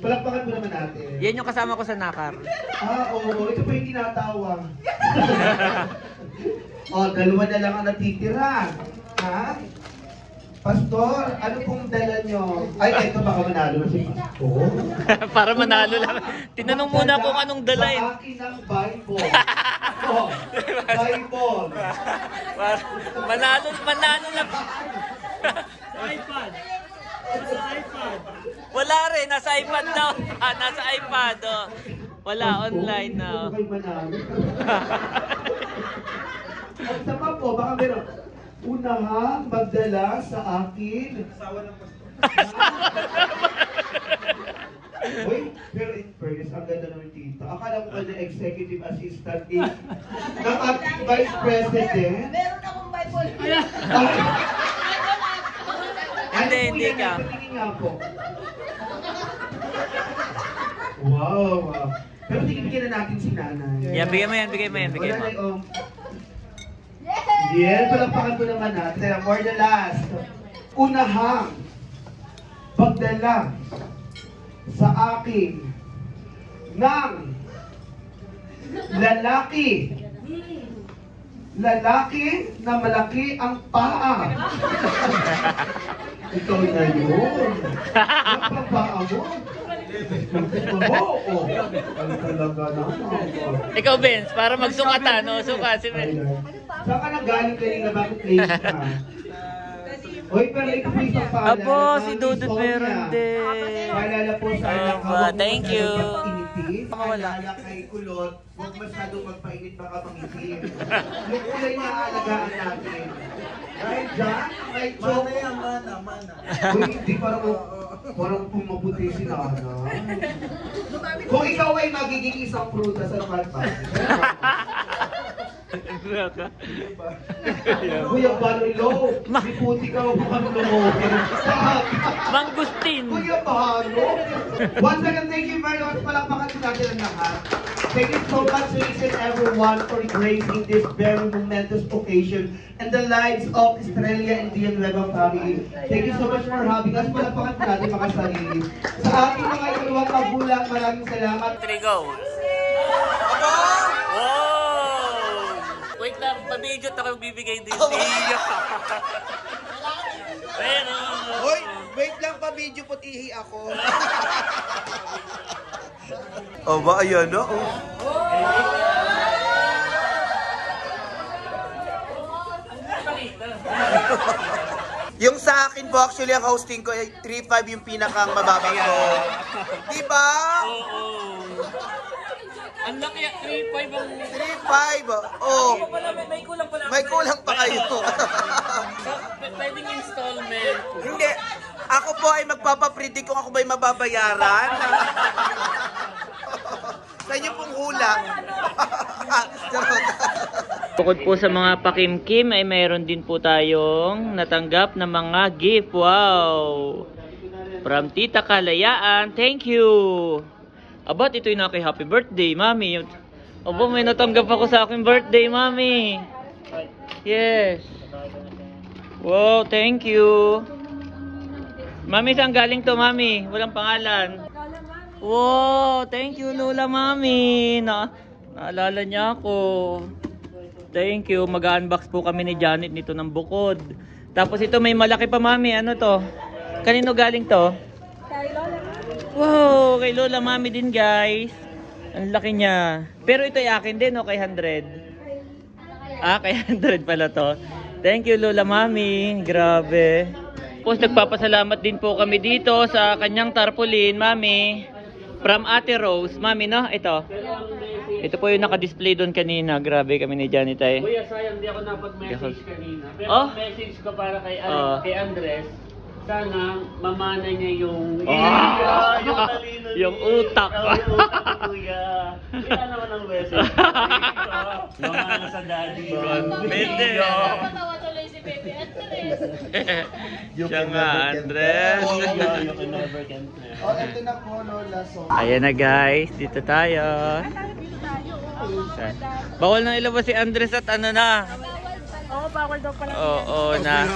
Palakpakan mo naman natin. Yan yung kasama ko sa Nakar. Ah, oo. Ito pa yung tinatawag. O, dalawa na lang ang natitira. Ha? Pastor, ano pong dala nyo? Ay, ito baka manalo na si Pastor. Para manalo lang. Tinanong muna kung anong dala eh. Sa akin ang Bible. Oh, Bible. Manalo, manalo lang. Sa iPad. Nasa iPad. Wala rin, nasa iPad na. Ah, nasa iPad. Oh. Wala, online na. Ito kayo manalo. At sama po, baka meron. Una nga, magdala sa akin. Asawa ng pastor. Uy, pero in fairness, ang ganda ng tita. Akala ko ba na executive assistant is ng acting vice president? Meron akong Bible. Hindi, hindi ka. Patingin nga po. Wow. Pero tingin-tingin na natin si nanay. Yeah, bigay mo yan, bigay mo yan, bigay mo. Yes, palakpakan po naman natin. For the last, unahang pagdala sa akin ng lalaki. Lalaki na malaki ang paa. Ikaw na yun. Napapaa mo. Oo. Ang talaga naman. Ikaw, Benz, para magsukatan. O, suka si Benz. Saan ka nagaling kanina? Bakit late ka? Uy, pero ikaw po isang paalala. Apo, si Dudut meron din. Paalala po sa anak. Thank you. Paalala kay kulot. Huwag masyado magpainit, baka pangitin. Yung kulay na alagaan natin. Dahil dyan, may chok. Mana, mana, mana. Uy, hindi parang parang pumabuti si Nana. Kung ikaw ay magiging isang prutas, ano ka pa? Kuya Balilo, may puti ka mukang lumokin. Mangustin. Kuya Balilo. Once again, thank you very much. Palakpakan natin ang lahat. Thank you so much to each and everyone for gracing this very momentous occasion and the lives of Australia and Villanueva family. Thank you so much for having us. Palakpakan natin mga sarili. Sa ating mga ikalawang kabulang, maraming salamat. Trigo. Wow! Wait lang, pabidyo ako bibigay din. Video. Pero... Hoy, wait lang, pabidyo po tihi ako. O ba, ayan na, o. Yung sa akin po, actually, ang hosting ko, three five yung pinakang mababang ko. Diba? Oo. Ang laki at three five ang... three five? Oo. May kulang pala. May kulang pa kayo. Pwedeng installment. Hindi. Ako po ay magpapapredict kung ako ba'y mababayaran. Sa inyo pong hulang. Bukod po sa mga pakimkim ay mayroon din po tayong natanggap na mga gift. Wow! From Tita Kalayaan. Thank you! Abat, ito yung aking happy birthday, mami. Aba, may natanggap ako sa aking birthday, mami. Yes. Wow, thank you. Mami, saan galing to, mami? Walang pangalan. Wow, thank you, Lola, mami. Na naalala niya ako. Thank you. Mag-unbox po kami ni Janet nito ng bukod. Tapos ito, may malaki pa, mami. Ano to? Kanino galing to? Kay Lola. Wow, kay Lola Mami din guys. Ang laki niya. Pero ito ay akin din, okay, one hundred. Ah, kaya one hundred pala to. Thank you, Lola Mami. Grabe. Tapos nagpapasalamat din po kami dito sa kanyang tarpaulin, Mami. From Ate Rose. Mami, no? Ito. Ito po yung naka-display doon kanina. Grabe kami ni Janet ay. Kuya, sayang di ako napag-message kanina. Pero oh? Message ko para kay, oh. kay Andres. Sana mamana niya yung... Oh! Yung, yung, talino yung utak. Oh, yung utak ni Kuya. Kaya naman ang message. Mamana sa daddy. Pwede. Kapatawa tuloy si Baby Andres. Siya nga, Andres. You can never can play. Oh, ito na po, Lola. Ayan na guys. Dito tayo. Bawal na ilabas si Andres at ano na. Oo, bawal daw pala. Oo, na.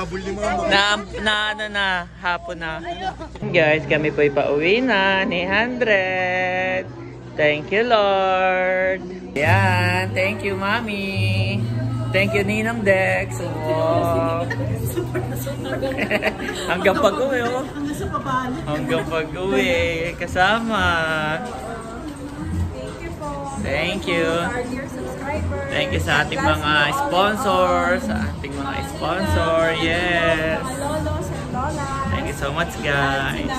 Na, na, ano na, hapon na. Guys, kami po ipauwi na ni Andres. Thank you, Lord. Ayan, thank you, Mami. Thank you, Ninang Dex. Oh. Hanggang pag-uwi, oh. Hanggang pag-uwi. Kasama. Thank you. Thank you sa ating mga sponsors, sa ating mga sponsor. Yes. Thank you so much, guys.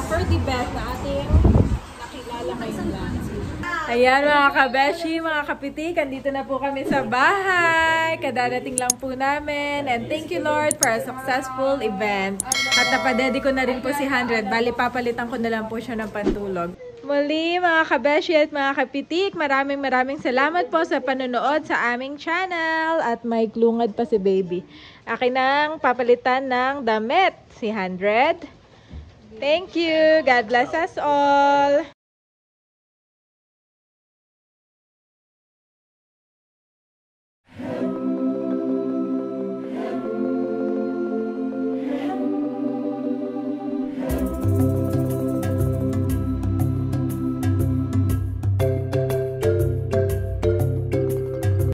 Ayan mga kabeshi, mga kapitik, andito na po kami sa bahay. Kadarating lang po namin. And thank you Lord for a successful event. At napadedi ko na rin po si one hundred. Bali, papalitan ko na lang po siya ng pantulog. Muli mga kabeshi at mga kapitik, maraming maraming salamat po sa panonood sa aming channel. At may klungad pa si baby. Akin ang papalitan ng damit si one hundred. Thank you. God bless us all.